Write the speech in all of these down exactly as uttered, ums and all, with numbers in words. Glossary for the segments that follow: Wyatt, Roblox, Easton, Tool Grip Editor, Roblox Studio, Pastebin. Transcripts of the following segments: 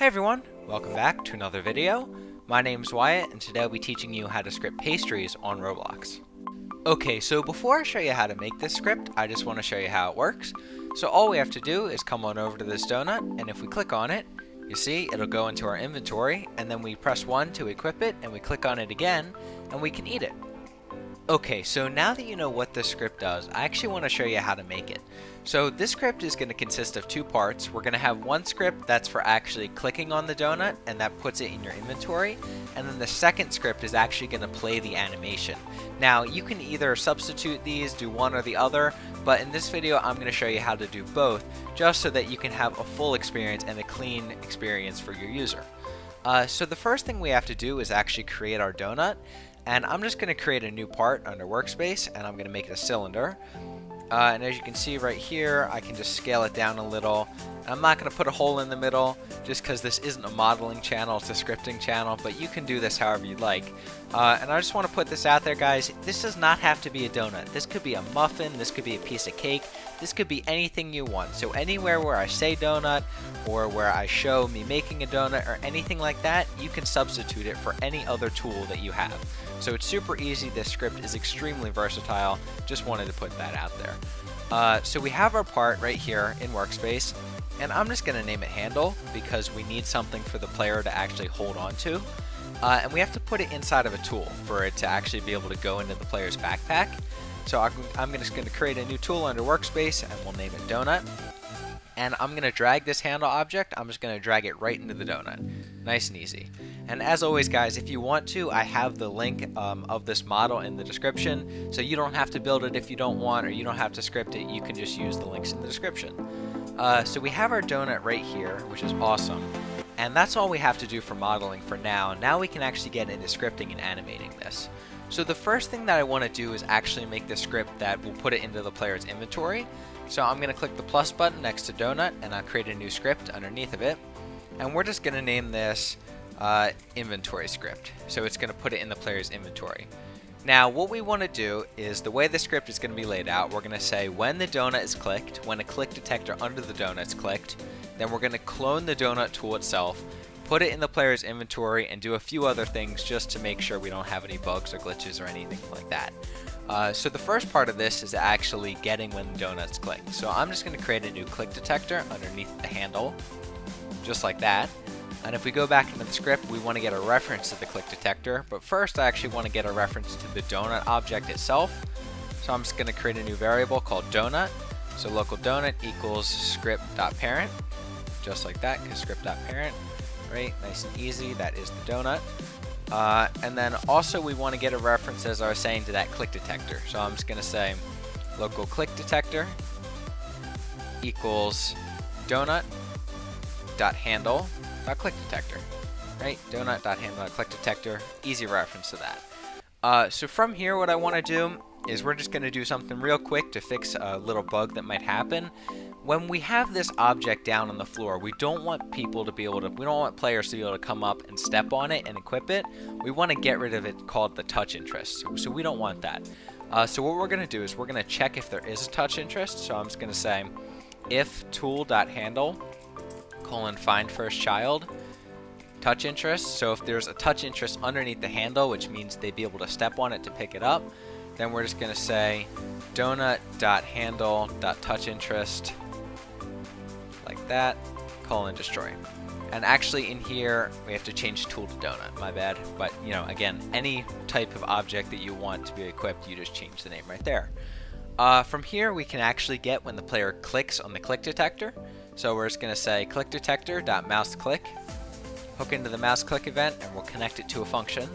Hey everyone, welcome back to another video. My name is Wyatt and today I'll be teaching you how to script pastries on Roblox. Okay, so before I show you how to make this script, I just want to show you how it works. So all we have to do is come on over to this donut, and if we click on it, you see it'll go into our inventory, and then we press one to equip it, and we click on it again, and we can eat it. Okay, so now that you know what this script does, I actually want to show you how to make it. So this script is going to consist of two parts. We're going to have one script that's for actually clicking on the donut, and that puts it in your inventory. And then the second script is actually going to play the animation. Now, you can either substitute these, do one or the other, but in this video, I'm going to show you how to do both, just so that you can have a full experience and a clean experience for your user. Uh, so the first thing we have to do is actually create our donut. And I'm just going to create a new part under workspace, and I'm going to make it a cylinder. Uh, and as you can see right here, I can just scale it down a little. I'm not going to put a hole in the middle just because this isn't a modeling channel, it's a scripting channel, but you can do this however you'd like. Uh, and I just want to put this out there, guys. This does not have to be a donut. This could be a muffin, this could be a piece of cake, this could be anything you want. So anywhere where I say donut or where I show me making a donut or anything like that, you can substitute it for any other tool that you have. So it's super easy. This script is extremely versatile. Just wanted to put that out there. Uh, so we have our part right here in workspace, and I'm just going to name it handle because we need something for the player to actually hold on to. Uh, and we have to put it inside of a tool for it to actually be able to go into the player's backpack. So I'm just going to create a new tool under workspace, and we'll name it donut. And I'm going to drag this handle object. I'm just going to drag it right into the donut. Nice and easy. And as always, guys, if you want to, I have the link um, of this model in the description. So you don't have to build it if you don't want, or you don't have to script it. You can just use the links in the description. Uh, so we have our donut right here, which is awesome. And that's all we have to do for modeling for now. Now we can actually get into scripting and animating this. So the first thing that I want to do is actually make the script that will put it into the player's inventory. So I'm going to click the plus button next to donut, and I'll create a new script underneath of it. And we're just going to name this uh, inventory script. So it's going to put it in the player's inventory. Now what we want to do is, the way the script is going to be laid out, we're going to say when the donut is clicked, when a click detector under the donut is clicked, then we're going to clone the donut tool itself, put it in the player's inventory, and do a few other things just to make sure we don't have any bugs or glitches or anything like that. Uh, so the first part of this is actually getting when the donut's clicked. So I'm just going to create a new click detector underneath the handle, just like that. And if we go back into the script, we want to get a reference to the click detector. But first, I actually want to get a reference to the donut object itself. So I'm just going to create a new variable called donut. So local donut equals script.parent, just like that, because script.parent, right? Nice and easy. That is the donut. Uh, and then also we want to get a reference, as I was saying, to that click detector. So I'm just going to say local click detector equals donut.handle. Click detector, right? Donut.handle.clickDetector, easy reference to that. Uh, so from here, what I want to do is we're just going to do something real quick to fix a little bug that might happen. When we have this object down on the floor, we don't want people to be able to, we don't want players to be able to come up and step on it and equip it. We want to get rid of it, called the touch interest. So we don't want that. Uh, so what we're going to do is we're going to check if there is a touch interest. So I'm just going to say if tool.handle colon find first child touch interest. So if there's a touch interest underneath the handle, which means they'd be able to step on it to pick it up, then we're just going to say donut.handle.touchInterest, like that, colon destroy. And actually in here we have to change tool to donut, my bad. But you know, again, any type of object that you want to be equipped, you just change the name right there. Uh, from here we can actually get when the player clicks on the click detector. So we're just going to say click detector.mouseClick, hook into the mouse click event, and we'll connect it to a function,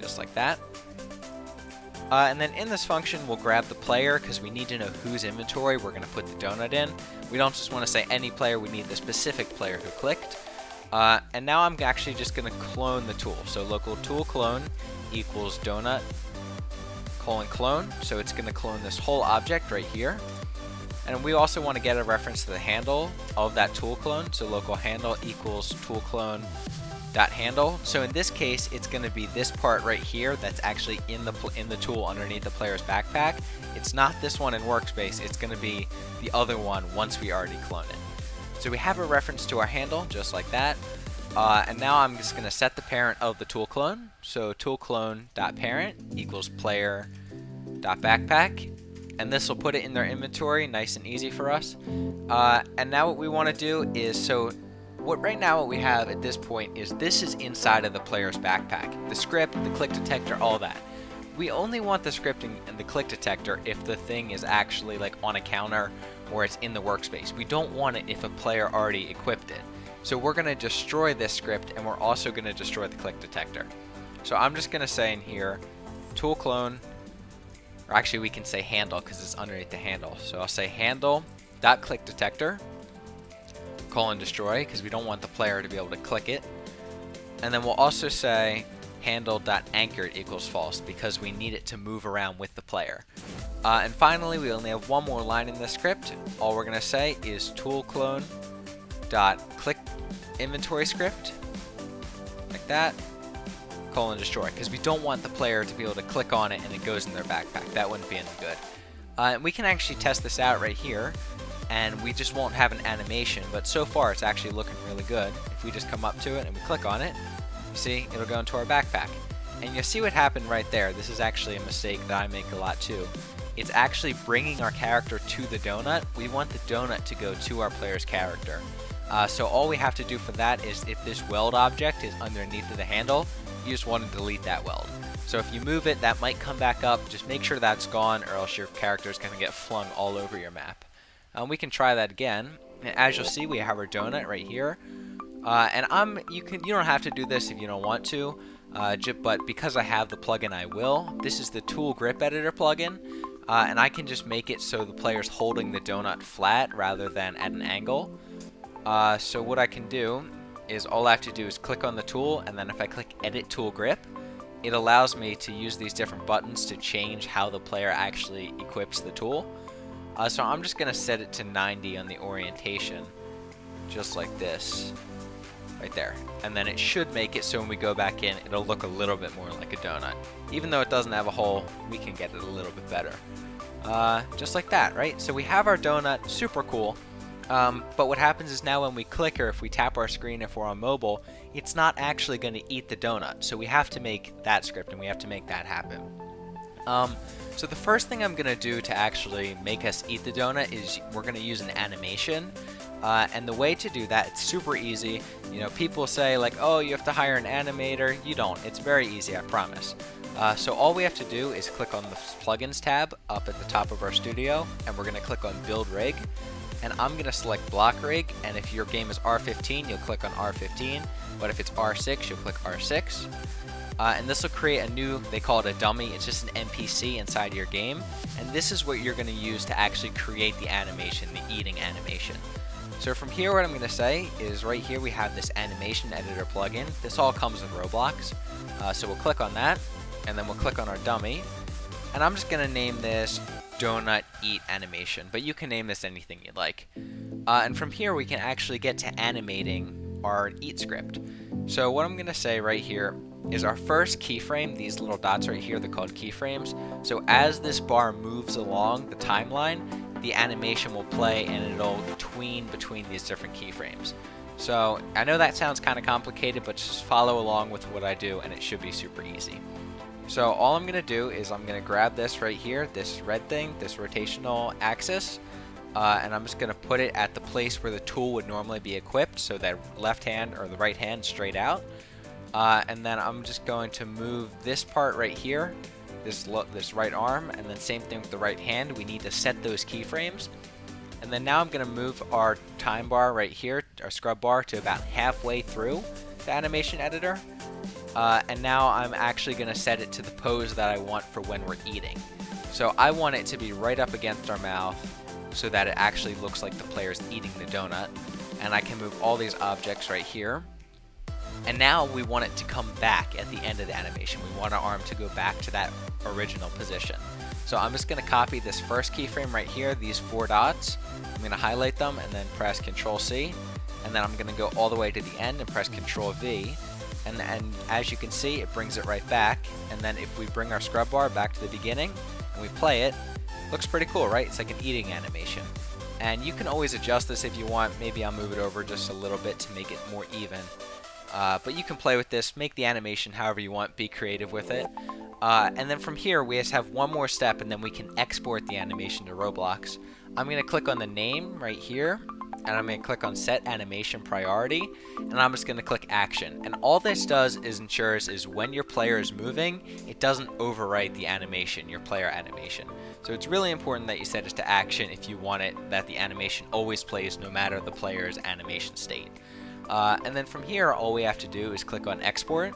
just like that. Uh, and then in this function, we'll grab the player because we need to know whose inventory we're going to put the donut in. We don't just want to say any player, we need the specific player who clicked. Uh, and now I'm actually just going to clone the tool. So local tool clone equals donut colon clone. So it's going to clone this whole object right here. And we also want to get a reference to the handle of that tool clone. So local handle equals tool clone dot handle. So in this case, it's going to be this part right here that's actually in the in the tool underneath the player's backpack. It's not this one in workspace. It's going to be the other one once we already clone it. So we have a reference to our handle, just like that. Uh, and now I'm just going to set the parent of the tool clone. So tool clone.parent equals player.backpack. And this will put it in their inventory, nice and easy for us. Uh, and now what we want to do is, so what right now what we have at this point is this is inside of the player's backpack. The script, the click detector, all that. We only want the scripting and the click detector if the thing is actually like on a counter or it's in the workspace. We don't want it if a player already equipped it. So we're going to destroy this script, and we're also going to destroy the click detector. So I'm just going to say in here, tool clone, or actually we can say handle because it's underneath the handle. So I'll say handle.clickDetector, colon destroy, because we don't want the player to be able to click it. And then we'll also say handle.anchored equals false because we need it to move around with the player. Uh, and finally, we only have one more line in the script. All we're going to say is tool clone dot click inventory script, like that, colon destroy, because we don't want the player to be able to click on it and it goes in their backpack. That wouldn't be any good. Uh, and we can actually test this out right here, and we just won't have an animation, but so far it's actually looking really good. If we just come up to it and we click on it, you see, it'll go into our backpack. And you'll see what happened right there. This is actually a mistake that I make a lot too. It's actually bringing our character to the donut. We want the donut to go to our player's character. Uh, so all we have to do for that is if this weld object is underneath of the handle, you just want to delete that weld. So if you move it, that might come back up. Just make sure that's gone, or else your character is going to get flung all over your map. Um, we can try that again. And as you'll see, we have our donut right here. Uh, and I'm you can you don't have to do this if you don't want to, uh, but because I have the plugin, I will. This is the Tool Grip Editor plugin. Uh, and I can just make it so the player's holding the donut flat rather than at an angle. Uh, so what I can do is all I have to do is click on the tool, and then if I click edit tool grip, it allows me to use these different buttons to change how the player actually equips the tool. Uh, so I'm just going to set it to ninety on the orientation, just like this, right there. And then it should make it so when we go back in, it'll look a little bit more like a donut. Even though it doesn't have a hole, we can get it a little bit better. Uh, just like that, right? So we have our donut, super cool. Um, but what happens is now when we click or if we tap our screen, if we're on mobile, it's not actually going to eat the donut. So we have to make that script, and we have to make that happen. Um, so the first thing I'm going to do to actually make us eat the donut is we're going to use an animation. Uh, and the way to do that, it's super easy. You know, people say like, oh, you have to hire an animator. You don't. It's very easy, I promise. Uh, so all we have to do is click on the plugins tab up at the top of our studio, and we're going to click on build rig. And I'm going to select block rig, and if your game is R fifteen, you'll click on R fifteen, but if it's R six, you'll click R six. Uh, and this will create a new, they call it a dummy, it's just an N P C inside your game, and this is what you're going to use to actually create the animation, the eating animation. So from here, what I'm going to say is right here we have this animation editor plugin. This all comes with Roblox, uh, so we'll click on that, and then we'll click on our dummy, and I'm just going to name this donut eat animation, but you can name this anything you'd like. Uh, and from here we can actually get to animating our eat script. So what I'm going to say right here is our first keyframe, these little dots right here, they're called keyframes. So as this bar moves along the timeline, the animation will play and it'll tween between these different keyframes. So I know that sounds kind of complicated, but just follow along with what I do and it should be super easy. So all I'm going to do is I'm going to grab this right here, this red thing, this rotational axis, uh, and I'm just going to put it at the place where the tool would normally be equipped, so that left hand or the right hand straight out. Uh, and then I'm just going to move this part right here, this, this right arm, and then same thing with the right hand. We need to set those keyframes. And then now I'm going to move our time bar right here, our scrub bar, to about halfway through the animation editor. Uh, and now I'm actually going to set it to the pose that I want for when we're eating. So I want it to be right up against our mouth so that it actually looks like the player's eating the donut. And I can move all these objects right here. And now we want it to come back at the end of the animation. We want our arm to go back to that original position. So I'm just going to copy this first keyframe right here, these four dots. I'm going to highlight them and then press control C. And then I'm going to go all the way to the end and press control V. And, and as you can see, it brings it right back. And then if we bring our scrub bar back to the beginning and we play it, looks pretty cool, right? It's like an eating animation. and you can always adjust this if you want. Maybe I'll move it over just a little bit to make it more even. Uh, but you can play with this, make the animation however you want, be creative with it. Uh, and then from here, we just have one more step, and then we can export the animation to Roblox. I'm going to click on the name right here, and I'm going to click on Set Animation Priority, and I'm just going to click Action. And all this does is ensures is when your player is moving, it doesn't overwrite the animation, your player animation. So it's really important that you set it to Action if you want it, that the animation always plays no matter the player's animation state. Uh, and then from here, all we have to do is click on Export,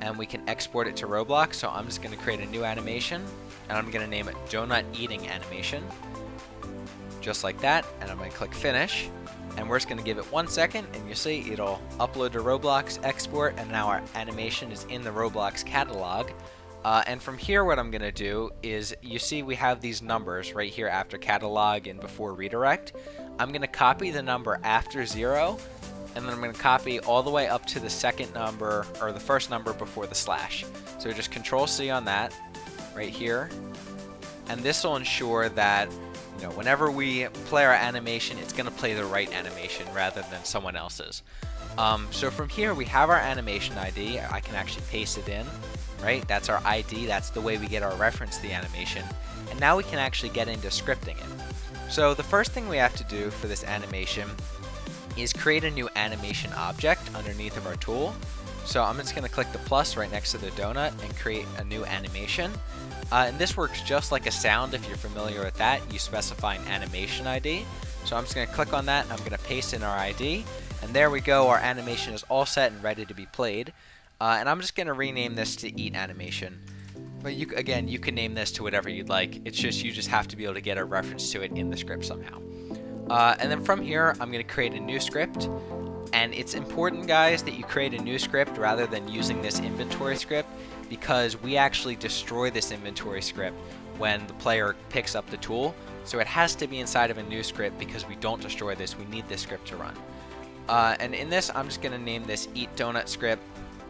and we can export it to Roblox. So I'm just going to create a new animation, and I'm going to name it Donut Eating Animation, just like that, and I'm going to click Finish, and we're just going to give it one second, and you'll see it'll upload to Roblox, export, and now our animation is in the Roblox catalog. Uh, and from here, what I'm going to do is, you see we have these numbers right here after catalog and before redirect. I'm going to copy the number after zero, and then I'm going to copy all the way up to the second number, or the first number before the slash. So just Control C on that right here, and this will ensure that, you know, whenever we play our animation, it's going to play the right animation rather than someone else's. Um, so from here, we have our animation I D. I can actually paste it in, right? That's our I D. That's the way we get our reference to the animation. And now we can actually get into scripting it. So the first thing we have to do for this animation is create a new animation object underneath of our tool. So I'm just going to click the plus right next to the donut and create a new animation. Uh, and this works just like a sound. If you're familiar with that, you specify an animation I D. So I'm just going to click on that, and I'm going to paste in our I D. And there we go, our animation is all set and ready to be played. Uh, and I'm just going to rename this to Eat Animation. But you, again, you can name this to whatever you'd like. It's just you just have to be able to get a reference to it in the script somehow. Uh, and then from here, I'm going to create a new script, and it's important, guys, that you create a new script rather than using this inventory script, because we actually destroy this inventory script when the player picks up the tool. So it has to be inside of a new script, because we don't destroy this, we need this script to run. Uh, and in this, I'm just going to name this Eat Donut script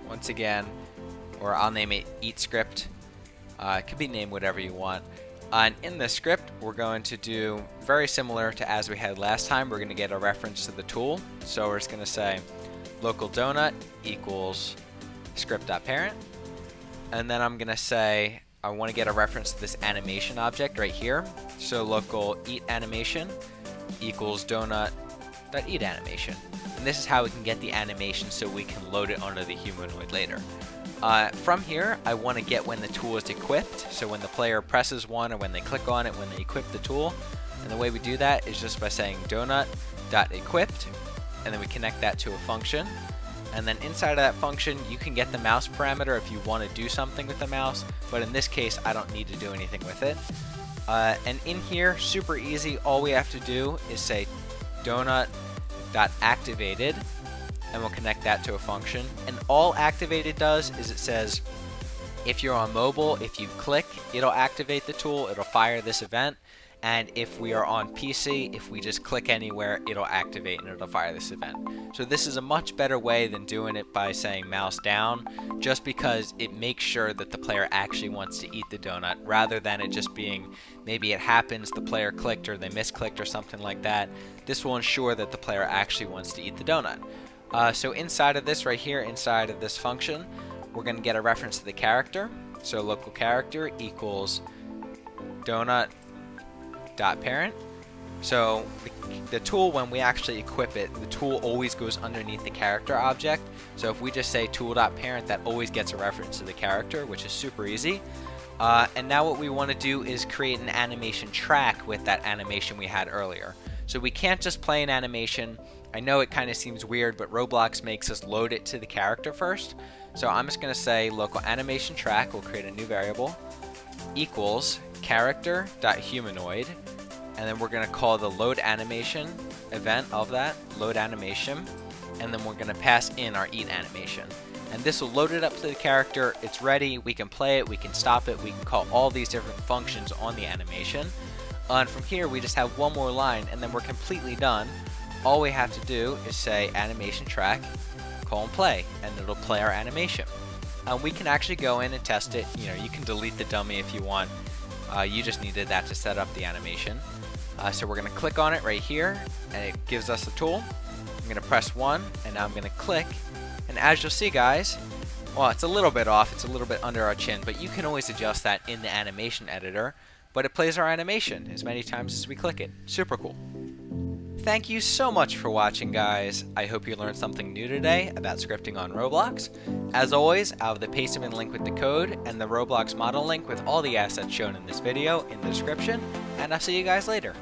once again, or I'll name it Eat script. Uh, it could be named whatever you want. And in this script, we're going to do very similar to as we had last time. We're going to get a reference to the tool. So we're just going to say local donut equals script.parent. And then I'm going to say I want to get a reference to this animation object right here. So local eat animation equals donut.eat animation. And this is how we can get the animation so we can load it onto the humanoid later. Uh, from here, I want to get when the tool is equipped, so when the player presses one or when they click on it, when they equip the tool. And the way we do that is just by saying donut.equipped, and then we connect that to a function. And then inside of that function, you can get the mouse parameter if you want to do something with the mouse, but in this case, I don't need to do anything with it. Uh, and in here, super easy, all we have to do is say donut.activated, and we'll connect that to a function. And all activated does is it says, if you're on mobile, if you click, it'll activate the tool, it'll fire this event. And if we are on P C, if we just click anywhere, it'll activate and it'll fire this event. So this is a much better way than doing it by saying mouse down, just because it makes sure that the player actually wants to eat the donut, rather than it just being, maybe it happens, the player clicked or they misclicked or something like that. This will ensure that the player actually wants to eat the donut. Uh, so inside of this right here, inside of this function, we're going to get a reference to the character. So local character equals donut.parent. So the, the tool, when we actually equip it, the tool always goes underneath the character object. So if we just say tool.parent, that always gets a reference to the character, which is super easy. Uh, and now what we want to do is create an animation track with that animation we had earlier. So we can't just play an animation. I know it kind of seems weird, but Roblox makes us load it to the character first. So I'm just going to say local animation track, we'll create a new variable, equals character.humanoid, and then we're going to call the load animation event of that, load animation, and then we're going to pass in our eat animation. And this will load it up to the character, it's ready, we can play it, we can stop it, we can call all these different functions on the animation. And from here, we just have one more line, and then we're completely done. All we have to do is say animation track, colon play, and it'll play our animation. And we can actually go in and test it. You know, you can delete the dummy if you want. Uh, you just needed that to set up the animation. Uh, so we're going to click on it right here, and it gives us the tool. I'm going to press one, and now I'm going to click. And as you'll see, guys, well, it's a little bit off. It's a little bit under our chin, but you can always adjust that in the animation editor. But it plays our animation as many times as we click it. Super cool. Thank you so much for watching, guys. I hope you learned something new today about scripting on Roblox. As always, I'll have the Pasteman link with the code and the Roblox model link with all the assets shown in this video in the description, and I'll see you guys later.